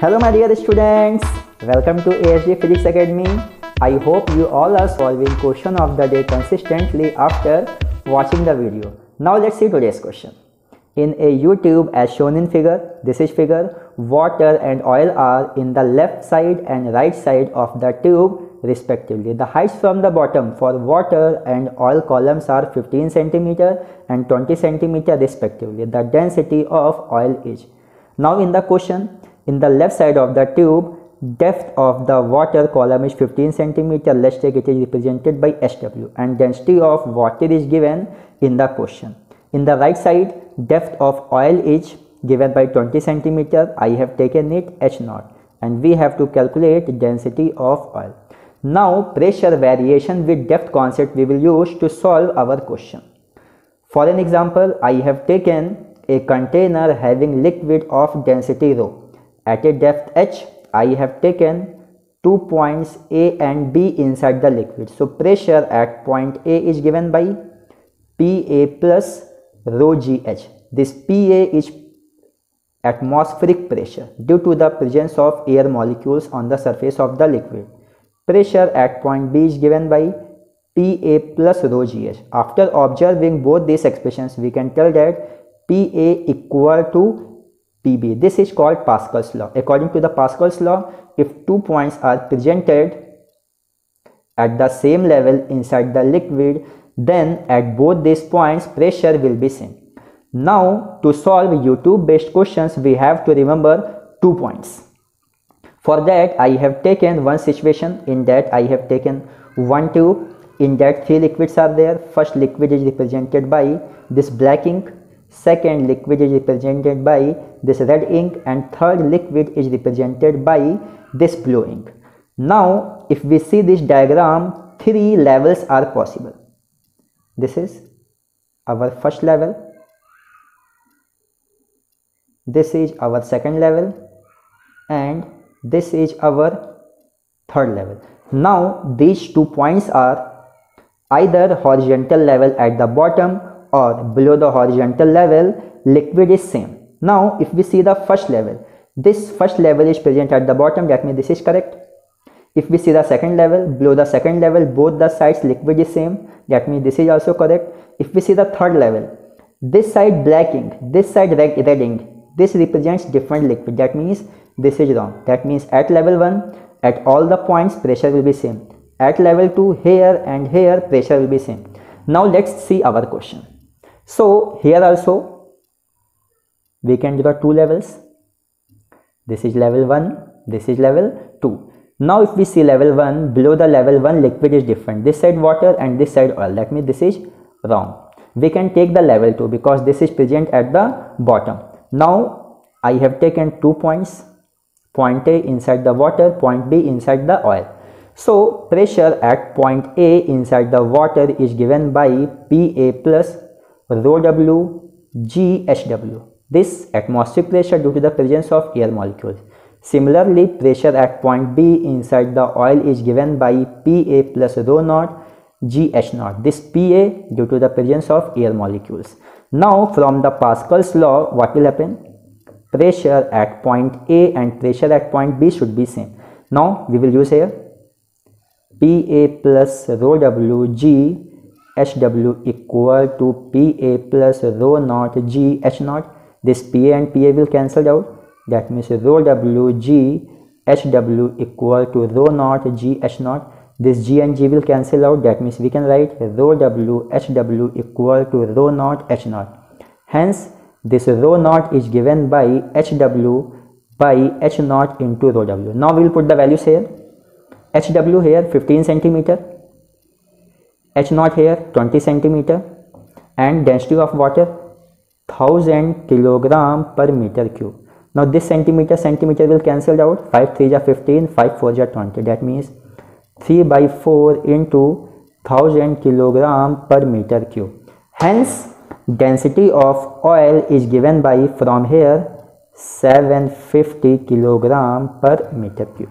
Hello my dear students, welcome to ASD Physics Academy. I hope you all are solving question of the day consistently after watching the video. Now let's see today's question. In a U-tube as shown in figure, this is figure, water and oil are in the left side and right side of the tube respectively. The heights from the bottom for water and oil columns are 15 cm and 20 cm respectively. The density of oil is. Now in the question, in the left side of the tube, depth of the water column is 15 cm. Let's take it is represented by SW, and density of water is given in the question. In the right side, depth of oil is given by 20 cm. I have taken it H0, and we have to calculate density of oil. Now pressure variation with depth concept we will use to solve our question. For an example, I have taken a container having liquid of density rho. At a depth H, I have taken 2 points A and B inside the liquid. So pressure at point A is given by PA plus rho GH. This PA is atmospheric pressure due to the presence of air molecules on the surface of the liquid. Pressure at point B is given by PA plus rho GH. After observing both these expressions, we can tell that PA equal to PB. This is called Pascal's law. According to the Pascal's law, if 2 points are presented at the same level inside the liquid, then at both these points pressure will be same. Now to solve U-tube based questions, we have to remember 2 points. For that, I have taken one situation. In that, I have taken one tube. In that, 3 liquids are there. First liquid is represented by this black ink. Second liquid is represented by this red ink. And third liquid is represented by this blue ink. Now, if we see this diagram, 3 levels are possible. This is our first level. This is our second level. And this is our third level. Now these 2 points are either horizontal level at the bottom or below the horizontal level. Liquid is same. Now if we see the first level, this first level is present at the bottom, that means this is correct. If we see the second level, below the second level, both the sides liquid is same, that means this is also correct. If we see the third level, this side black ink, this side red ink, this represents different liquid, that means this is wrong. That means at level 1, at all the points pressure will be same. At level 2, here and here pressure will be same. Now let's see our question. So here also we can draw 2 levels. This is level 1, this is level 2. Now if we see level 1, below the level 1 liquid is different. This side water and this side oil, that means this is wrong. We can take the level 2 because this is present at the bottom. Now I have taken 2 points. Point A inside the water, point B inside the oil. So pressure at point A inside the water is given by PA plus rho W GHW. This atmospheric pressure due to the presence of air molecules. Similarly, pressure at point B inside the oil is given by PA plus rho naught GH0. This PA due to the presence of air molecules. Now from the Pascal's law, what will happen? Pressure at point A and pressure at point B should be same. Now we will use here PA plus rho W G HW equal to PA plus rho naught G H0. This PA and PA will cancel out. That means rho W G HW equal to rho naught G H0. This G and G will cancel out. That means we can write rho W HW equal to rho naught H0. Hence, this rho naught is given by HW by H0 into rho W. Now we will put the values here. HW here 15 cm, H0 here 20 cm, and density of water 1000 kg per meter cube. Now this centimeter will cancel out. 5 3s are 15, 5 4s are 20. That means 3/4 into 1000 kg per meter cube. Hence, density of oil is given by, from here, 750 kg per meter cube.